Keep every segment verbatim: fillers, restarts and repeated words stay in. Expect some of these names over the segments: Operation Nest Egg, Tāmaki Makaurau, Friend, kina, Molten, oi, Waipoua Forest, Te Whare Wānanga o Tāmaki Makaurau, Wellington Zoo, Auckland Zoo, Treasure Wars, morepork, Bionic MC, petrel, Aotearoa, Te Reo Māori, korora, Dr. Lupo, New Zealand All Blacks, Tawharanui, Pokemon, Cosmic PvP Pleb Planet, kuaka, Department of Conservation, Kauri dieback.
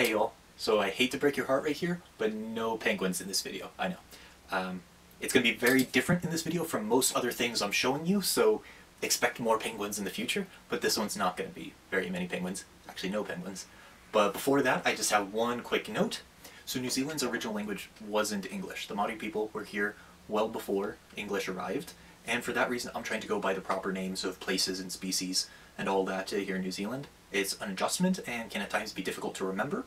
Hey y'all, so I hate to break your heart right here, but no penguins in this video. I know. Um, it's going to be very different in this video from most other things I'm showing you, so expect more penguins in the future, but this one's not going to be very many penguins. Actually, no penguins. But before that, I just have one quick note. So New Zealand's original language wasn't English. The Māori people were here well before English arrived, and for that reason I'm trying to go by the proper names of places and species and all that here in New Zealand. It's an adjustment and can at times be difficult to remember,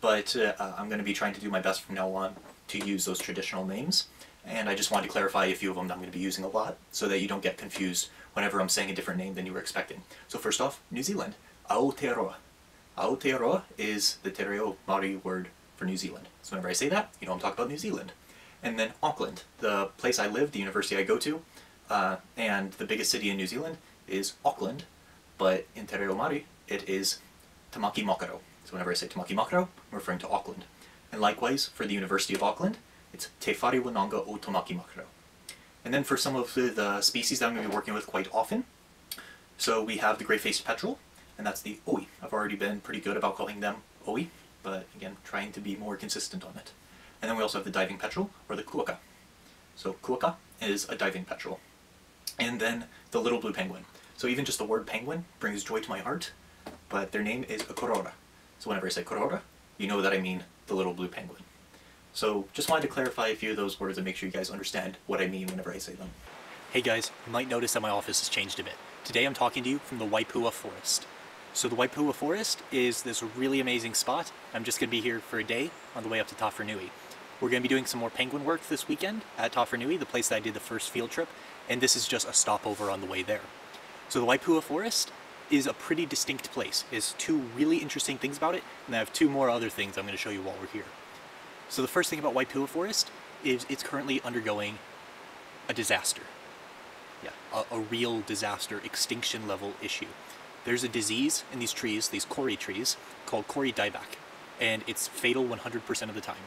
but uh, I'm going to be trying to do my best from now on to use those traditional names, and I just wanted to clarify a few of them that I'm going to be using a lot so that you don't get confused whenever I'm saying a different name than you were expecting. So first off, New Zealand, Aotearoa. Aotearoa is the Te Reo Māori word for New Zealand. So whenever I say that, you know I'm talking about New Zealand. And then Auckland, the place I live, the university I go to, uh, and the biggest city in New Zealand is Auckland, but in Te Reo Māori, it is Tāmaki Makaurau. So whenever I say Tāmaki Makaurau, I'm referring to Auckland. And likewise, for the University of Auckland, it's Te Whare Wānanga o Tāmaki Makaurau. And then for some of the, the species that I'm going to be working with quite often, so we have the grey-faced petrel, and that's the oi. I've already been pretty good about calling them oi, but again, trying to be more consistent on it. And then we also have the diving petrel, or the kuaka. So kuaka is a diving petrel. And then the little blue penguin. So even just the word penguin brings joy to my heart, but their name is a korora. So whenever I say korora, you know that I mean the little blue penguin. So just wanted to clarify a few of those words and make sure you guys understand what I mean whenever I say them. Hey guys, you might notice that my office has changed a bit. Today I'm talking to you from the Waipoua Forest. So the Waipoua Forest is this really amazing spot. I'm just going to be here for a day on the way up to Tawharanui. We're going to be doing some more penguin work this weekend at Tawharanui, the place that I did the first field trip, and this is just a stopover on the way there. So the Waipoua Forest is a pretty distinct place. There's two really interesting things about it, and I have two more other things I'm going to show you while we're here. So the first thing about Waipoua Forest is it's currently undergoing a disaster. Yeah, a, a real disaster, extinction level issue. There's a disease in these trees, these kauri trees, called Kauri dieback, and it's fatal one hundred percent of the time.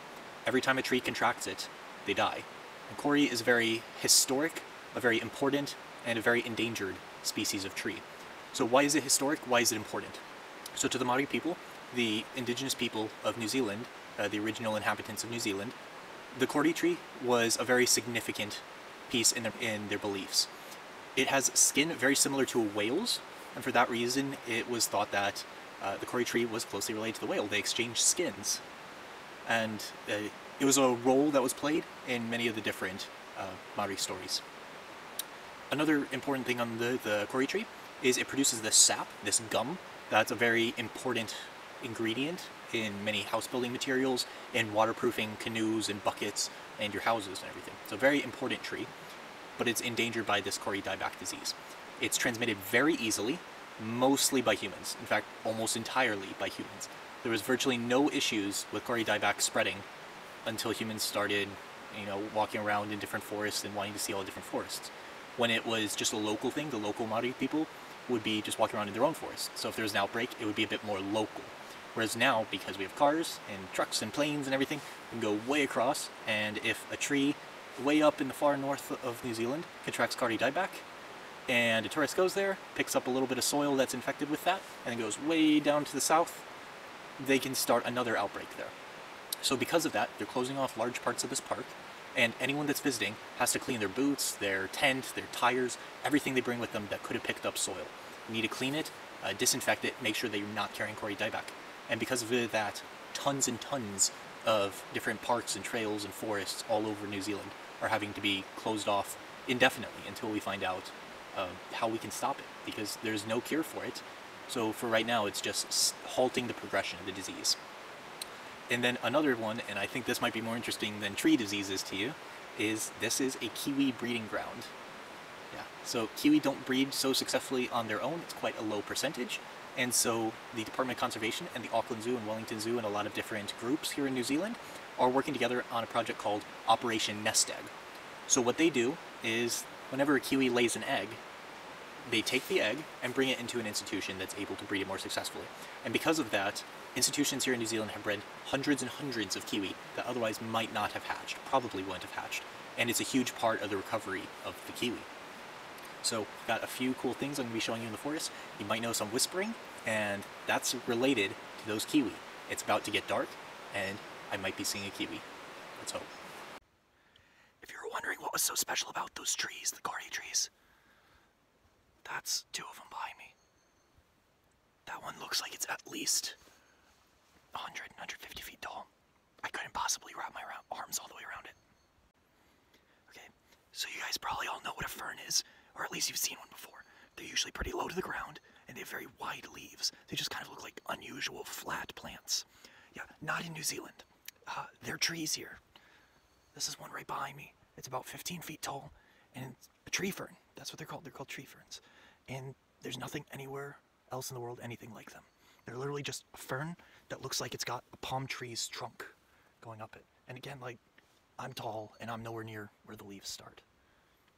Every time a tree contracts it, they die. And kauri is very historic, a very important, and a very endangered species of tree. So why is it historic? Why is it important? So to the Māori people, the indigenous people of New Zealand, uh, the original inhabitants of New Zealand, the kauri tree was a very significant piece in their, in their beliefs. It has skin very similar to a whale's, and for that reason it was thought that uh, the kauri tree was closely related to the whale. They exchanged skins. And uh, it was a role that was played in many of the different uh, Māori stories. Another important thing on the, the kauri tree is it produces this sap, this gum, that's a very important ingredient in many house building materials, in waterproofing canoes and buckets and your houses and everything. It's a very important tree, but it's endangered by this kauri dieback disease. It's transmitted very easily, mostly by humans. In fact, almost entirely by humans. There was virtually no issues with kauri dieback spreading until humans started, you know, walking around in different forests and wanting to see all the different forests. When it was just a local thing, the local Māori people would be just walking around in their own forest. So if there was an outbreak, it would be a bit more local. Whereas now, because we have cars and trucks and planes and everything, we can go way across, and if a tree way up in the far north of New Zealand contracts kauri dieback, and a tourist goes there, picks up a little bit of soil that's infected with that, and then goes way down to the south, they can start another outbreak there. So because of that, they're closing off large parts of this park, and anyone that's visiting has to clean their boots, their tent, their tires, everything they bring with them that could have picked up soil. You need to clean it, uh, disinfect it, make sure that you're not carrying kauri dieback. And because of that, tons and tons of different parks and trails and forests all over New Zealand are having to be closed off indefinitely until we find out uh, how we can stop it, because there's no cure for it. So for right now, it's just halting the progression of the disease. And then another one, and I think this might be more interesting than tree diseases to you, is this is a kiwi breeding ground. Yeah, so kiwi don't breed so successfully on their own. It's quite a low percentage. And so the Department of Conservation and the Auckland Zoo and Wellington Zoo and a lot of different groups here in New Zealand are working together on a project called Operation Nest Egg. So what they do is whenever a kiwi lays an egg, they take the egg and bring it into an institution that's able to breed it more successfully. And because of that, institutions here in New Zealand have bred hundreds and hundreds of kiwi that otherwise might not have hatched, probably wouldn't have hatched. And it's a huge part of the recovery of the kiwi. So I've got a few cool things I'm going to be showing you in the forest. You might notice I'm whispering, and that's related to those kiwi. It's about to get dark, and I might be seeing a kiwi. Let's hope. If you're wondering what was so special about those trees, the kauri trees, that's two of them behind me. That one looks like it's at least one hundred, one hundred fifty feet tall. I couldn't possibly wrap my arms all the way around it. Okay, so you guys probably all know what a fern is, or at least you've seen one before. They're usually pretty low to the ground, and they have very wide leaves. They just kind of look like unusual flat plants. Yeah, not in New Zealand. Uh, they're trees here. This is one right behind me. It's about fifteen feet tall, and it's a tree fern. That's what they're called. They're called tree ferns. And there's nothing anywhere else in the world anything like them. They're literally just a fern that looks like it's got a palm tree's trunk going up it. And again, like, I'm tall and I'm nowhere near where the leaves start.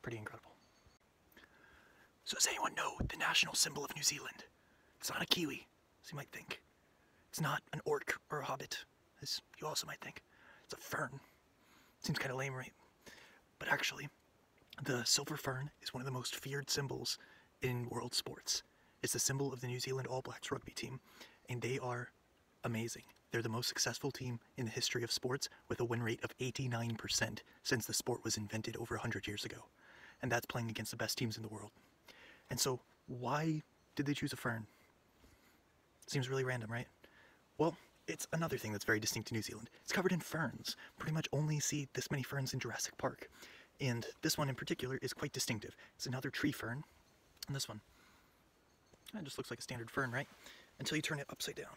Pretty incredible. So does anyone know the national symbol of New Zealand? It's not a kiwi, as you might think. It's not an orc or a hobbit, as you also might think. It's a fern. Seems kind of lame, right? But actually, the silver fern is one of the most feared symbols in world sports. It's the symbol of the New Zealand All Blacks rugby team, and they are amazing. They're the most successful team in the history of sports, with a win rate of eighty-nine percent since the sport was invented over one hundred years ago. And that's playing against the best teams in the world. And so, why did they choose a fern? Seems really random, right? Well, it's another thing that's very distinct to New Zealand. It's covered in ferns. Pretty much only see this many ferns in Jurassic Park. And this one in particular is quite distinctive. It's another tree fern. And this one, it just looks like a standard fern, right? Until you turn it upside down.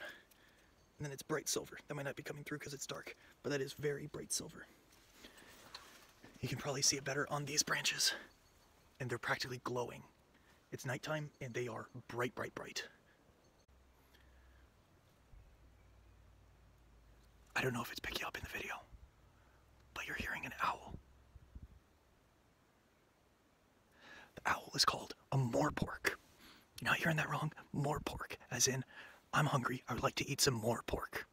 And then it's bright silver. That might not be coming through because it's dark, but that is very bright silver. You can probably see it better on these branches, and they're practically glowing. It's nighttime, and they are bright, bright, bright. I don't know if it's picking up in the video, but you're hearing an owl. The owl is called a morepork. You're not hearing that wrong. Morepork, as in, I'm hungry, I would like to eat some more pork.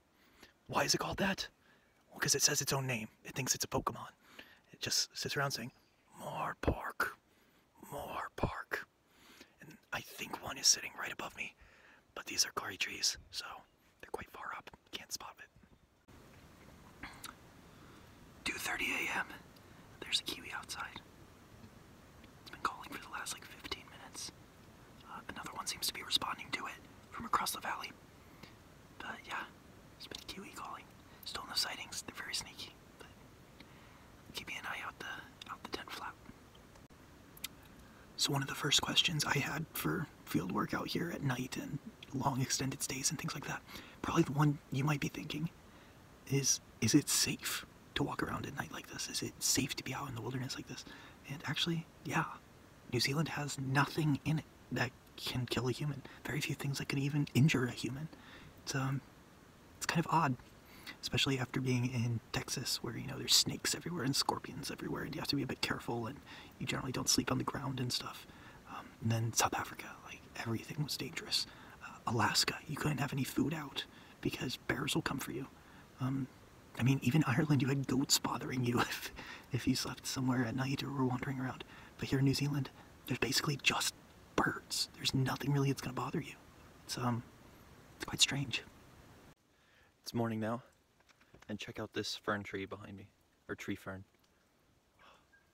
Why is it called that? Well, because it says its own name. It thinks it's a Pokemon. It just sits around saying, more pork, more pork. And I think one is sitting right above me, but these are kauri trees, so they're quite far up. Can't spot it. two thirty a m There's a kiwi outside. It's been calling for the last like fifteen minutes. Uh, another one seems to be responding to it from across the valley. But yeah, it's been a kiwi calling. Still no sightings. They're very sneaky, but keeping an eye out the out the tent flap. So one of the first questions I had for field work out here at night and long extended stays and things like that, probably the one you might be thinking, is is it safe to walk around at night like this? Is it safe to be out in the wilderness like this? And actually, yeah, New Zealand has nothing in it that can kill a human. Very few things that can even injure a human. It's, um, it's kind of odd, especially after being in Texas, where, you know, there's snakes everywhere and scorpions everywhere, and you have to be a bit careful, and you generally don't sleep on the ground and stuff. Um, and then South Africa, like, everything was dangerous. Uh, Alaska, you couldn't have any food out because bears will come for you. Um, I mean, even Ireland, you had goats bothering you if, if you slept somewhere at night or were wandering around. But here in New Zealand, there's basically just birds. There's nothing really that's gonna bother you. It's um, it's quite strange. It's morning now, and check out this fern tree behind me, or tree fern.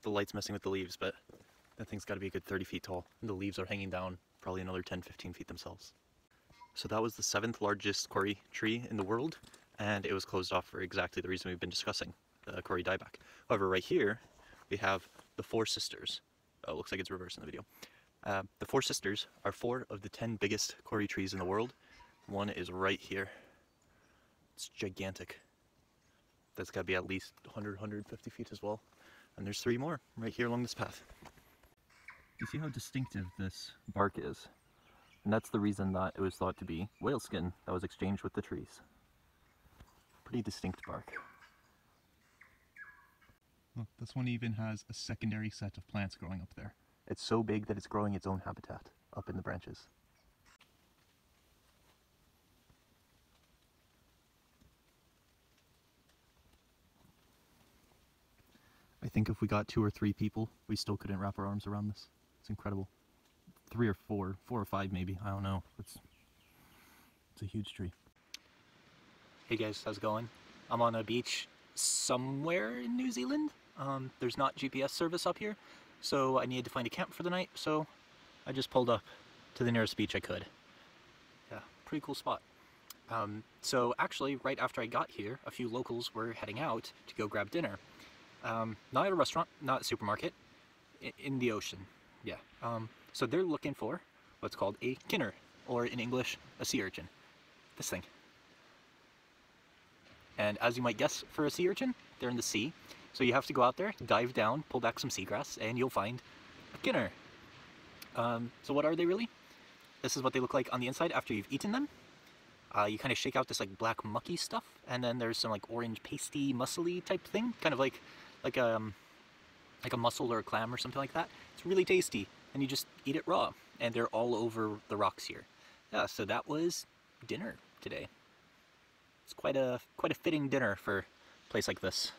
The light's messing with the leaves, but that thing's gotta be a good thirty feet tall. And the leaves are hanging down probably another ten, fifteen feet themselves. So that was the seventh largest kauri tree in the world, and it was closed off for exactly the reason we've been discussing, the kauri dieback. However, right here, we have the Four Sisters. Oh, looks like it's reversed in the video. Uh, the Four Sisters are four of the ten biggest kauri trees in the world. One is right here. It's gigantic. That's got to be at least one hundred, one hundred fifty feet as well. And there's three more right here along this path. You see how distinctive this bark is? And that's the reason that it was thought to be whale skin that was exchanged with the trees. Pretty distinct bark. Look, this one even has a secondary set of plants growing up there. It's so big that it's growing its own habitat up in the branches. I think if we got two or three people, we still couldn't wrap our arms around this. It's incredible. Three or four, four or five maybe, I don't know. It's, it's a huge tree. Hey guys, how's it going? I'm on a beach somewhere in New Zealand. Um, there's not G P S service up here, so I needed to find a camp for the night, so I just pulled up to the nearest beach I could. Yeah, pretty cool spot. Um, so actually, right after I got here, a few locals were heading out to go grab dinner. Um, not at a restaurant, not at a supermarket, in, in the ocean, yeah. Um, so they're looking for what's called a kina, or in English, a sea urchin. This thing. And as you might guess, for a sea urchin, they're in the sea. So you have to go out there, dive down, pull back some seagrass, and you'll find a kina. Um, so what are they really? This is what they look like on the inside after you've eaten them. Uh, you kind of shake out this like black mucky stuff, and then there's some like orange pasty, mussely type thing, kind of like like a um, like a mussel or a clam or something like that. It's really tasty, and you just eat it raw. And they're all over the rocks here. Yeah. So that was dinner today. It's quite a quite a fitting dinner for a place like this.